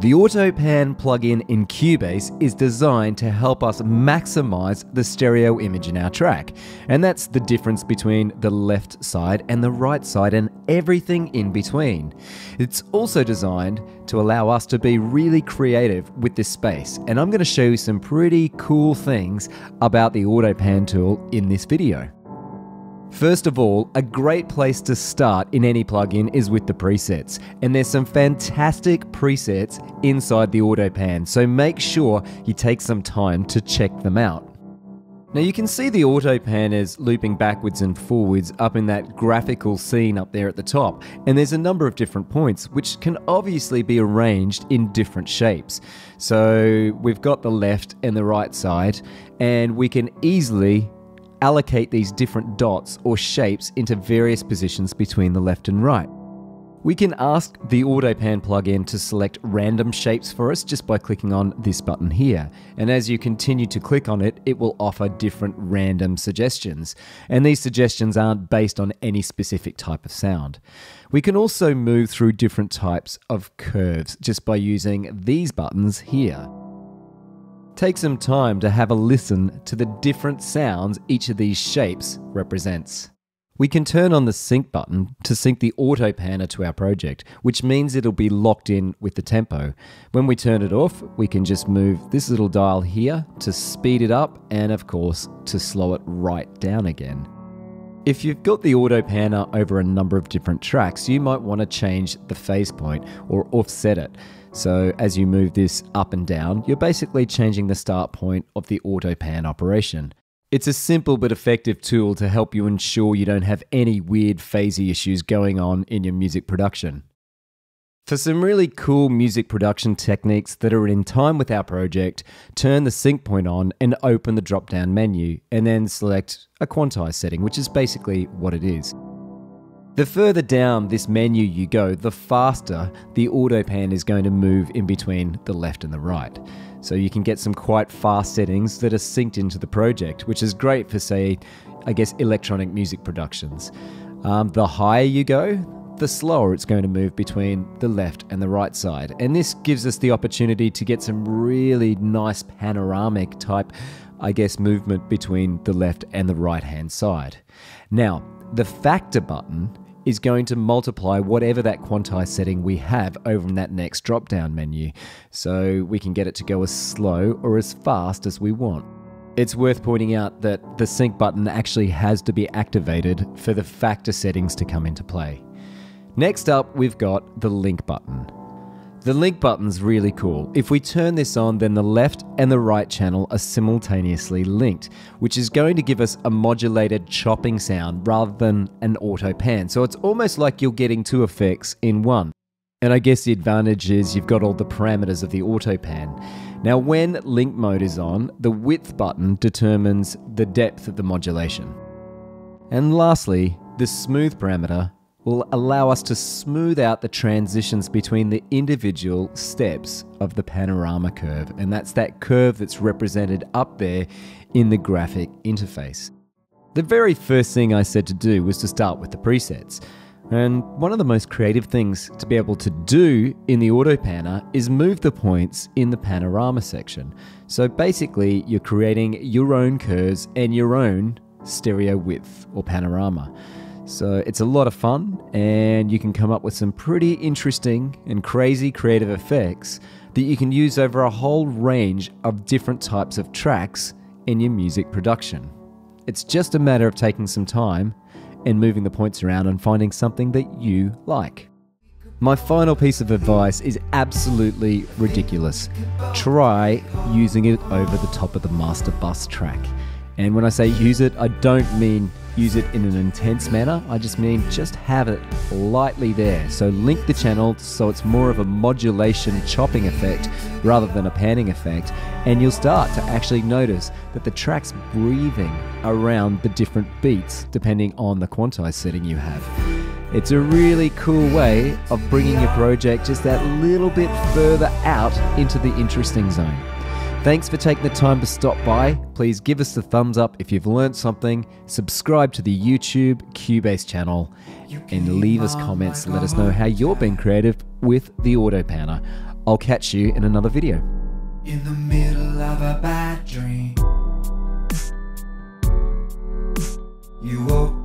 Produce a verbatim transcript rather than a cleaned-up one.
The Auto Pan plugin in Cubase is designed to help us maximize the stereo image in our track. And that's the difference between the left side and the right side and everything in between. It's also designed to allow us to be really creative with this space. And I'm going to show you some pretty cool things about the Auto Pan tool in this video. First of all, a great place to start in any plugin is with the presets, and there's some fantastic presets inside the Auto Pan, so make sure you take some time to check them out. Now you can see the Auto Pan is looping backwards and forwards up in that graphical scene up there at the top, and there's a number of different points which can obviously be arranged in different shapes. So we've got the left and the right side, and we can easily allocate these different dots or shapes into various positions between the left and right. We can ask the Auto Pan plugin to select random shapes for us just by clicking on this button here. And as you continue to click on it, it will offer different random suggestions. And these suggestions aren't based on any specific type of sound. We can also move through different types of curves just by using these buttons here. Take some time to have a listen to the different sounds each of these shapes represents. We can turn on the sync button to sync the Auto Panner to our project, which means it'll be locked in with the tempo. When we turn it off, we can just move this little dial here to speed it up and, of course, to slow it right down again. If you've got the Auto Panner over a number of different tracks, you might want to change the phase point or offset it. So as you move this up and down, you're basically changing the start point of the Auto Pan operation. It's a simple but effective tool to help you ensure you don't have any weird phasey issues going on in your music production. For some really cool music production techniques that are in time with our project, turn the sync point on and open the drop-down menu, and then select a quantize setting, which is basically what it is. The further down this menu you go, the faster the Auto Pan is going to move in between the left and the right. So you can get some quite fast settings that are synced into the project, which is great for, say, I guess, electronic music productions. Um, the higher you go, the slower it's going to move between the left and the right side. And this gives us the opportunity to get some really nice panoramic type, I guess, movement between the left and the right hand side. Now, the factor button is going to multiply whatever that quantize setting we have over in that next drop down menu. So we can get it to go as slow or as fast as we want. It's worth pointing out that the sync button actually has to be activated for the factor settings to come into play. Next up, we've got the link button. The link button's really cool. If we turn this on, then the left and the right channel are simultaneously linked, which is going to give us a modulated chopping sound rather than an auto pan. So it's almost like you're getting two effects in one. And I guess the advantage is you've got all the parameters of the auto pan. Now, when link mode is on, the width button determines the depth of the modulation. And lastly, the smooth parameter will allow us to smooth out the transitions between the individual steps of the panorama curve. And that's that curve that's represented up there in the graphic interface. The very first thing I said to do was to start with the presets. And one of the most creative things to be able to do in the Auto Panner is move the points in the panorama section. So basically you're creating your own curves and your own stereo width or panorama. So it's a lot of fun, and you can come up with some pretty interesting and crazy creative effects that you can use over a whole range of different types of tracks in your music production. It's just a matter of taking some time and moving the points around and finding something that you like. My final piece of advice is absolutely ridiculous. Try using it over the top of the master bus track. And when I say use it, I don't mean use it in an intense manner. I just mean just have it lightly there. So link the channel so it's more of a modulation chopping effect rather than a panning effect. And you'll start to actually notice that the track's breathing around the different beats depending on the quantize setting you have. It's a really cool way of bringing your project just that little bit further out into the interesting zone. Thanks for taking the time to stop by. Please give us the thumbs up if you've learned something. Subscribe to the YouTube Cubase channel and leave us comments to let us know how you're being creative with the Auto Panner. I'll catch you in another video. In the middle of a bad dream, you woke